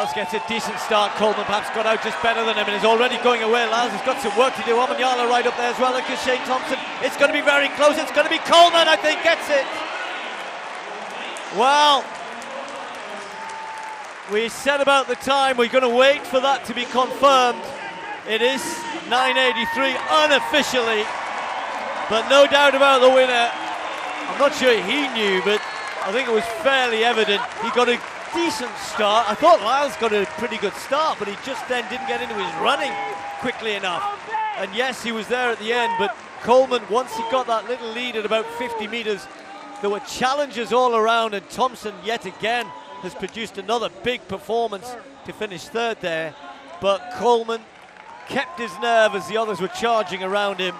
Lyles gets a decent start. Coleman perhaps got out just better than him and is already going away. Lyles has got some work to do. Omanyala right up there as well. Look at Shane Thompson. It's going to be very close. It's going to be Coleman, I think, gets it. Well, we said about the time. We're going to wait for that to be confirmed. It is 9:83 unofficially, but no doubt about the winner. I'm not sure he knew, but I think it was fairly evident. He got a decent start. I thought Lyles got a pretty good start, but he just then didn't get into his running quickly enough. And yes, he was there at the end, but Coleman, once he got that little lead at about 50 metres, there were challenges all around, and Thompson yet again has produced another big performance to finish third there. But Coleman kept his nerve as the others were charging around him.